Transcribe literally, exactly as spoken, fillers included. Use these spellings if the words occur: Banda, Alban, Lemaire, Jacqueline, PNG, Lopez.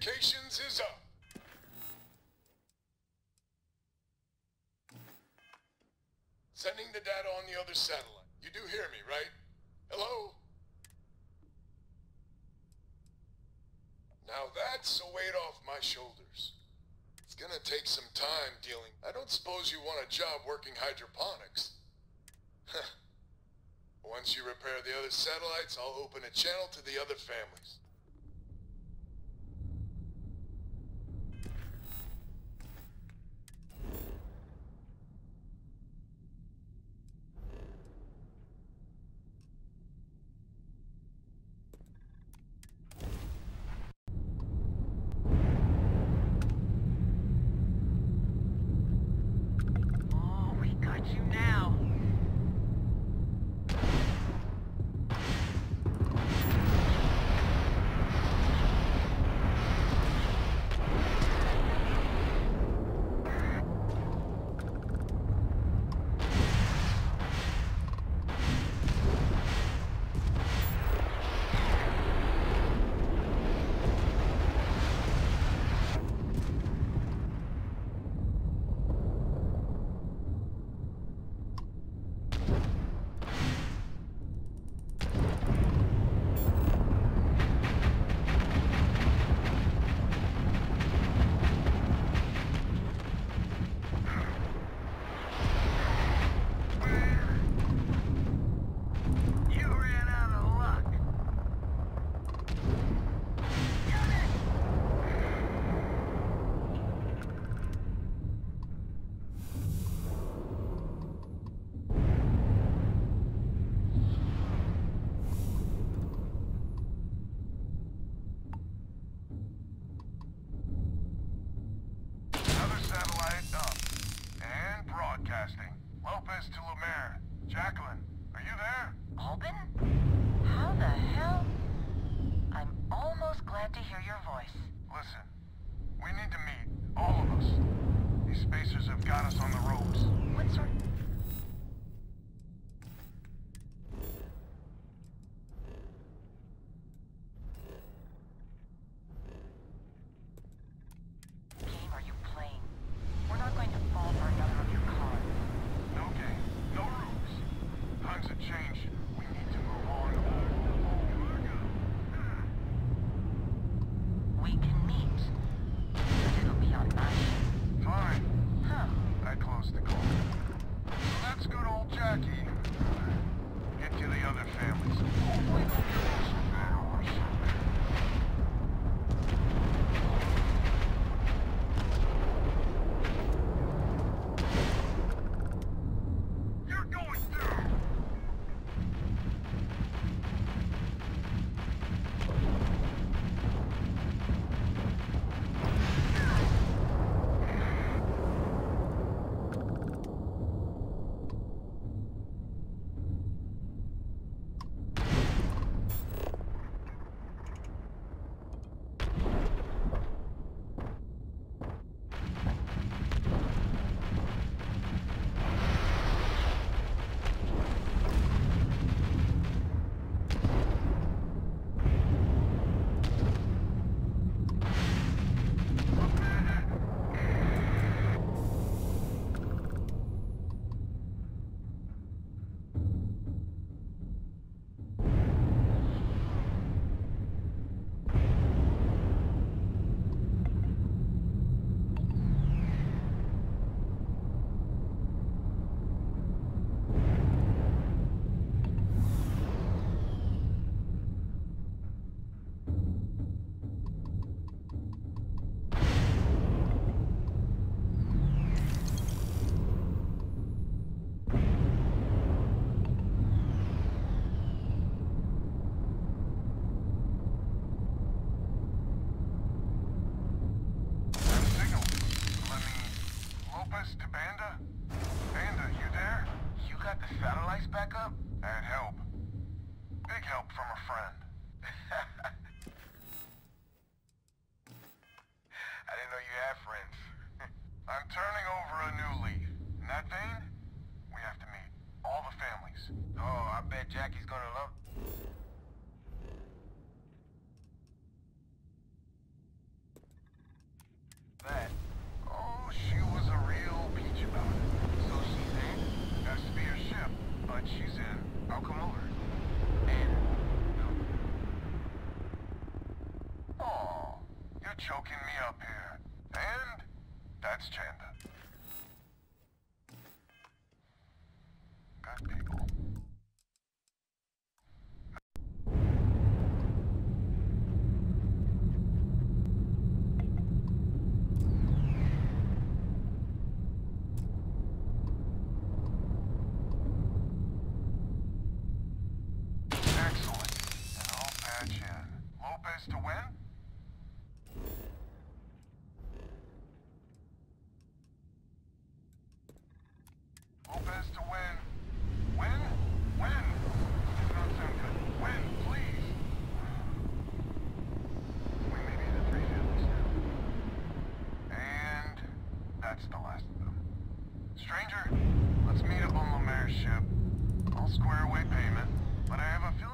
communications is up. Sending the data on the other satellite. You do hear me, right? Hello? Now that's a weight off my shoulders. It's gonna take some time dealing. I don't suppose you want a job working hydroponics. Huh. Once you repair the other satellites, I'll open a channel to the other families. Broadcasting. Lopez to Lemaire. Jacqueline, are you there? Alban? How the hell? I'm almost glad to hear your voice. Listen, we need to meet, all of us. These spacers have got us on the ropes. What sort? To Banda? Banda, you there? You got the satellites back up? That help. Big help from a friend. I didn't know you had friends. I'm turning over a new leaf. In that vein, we have to meet all the families. Oh, I bet Jackie's gonna love... chance to win? Lopez to win. Win? Win! Does not sound good. Win, please! We may be the three deadliest now. And that's the last of them. Stranger, let's meet up on Lemaire's ship. I'll square away payment, but I have a feeling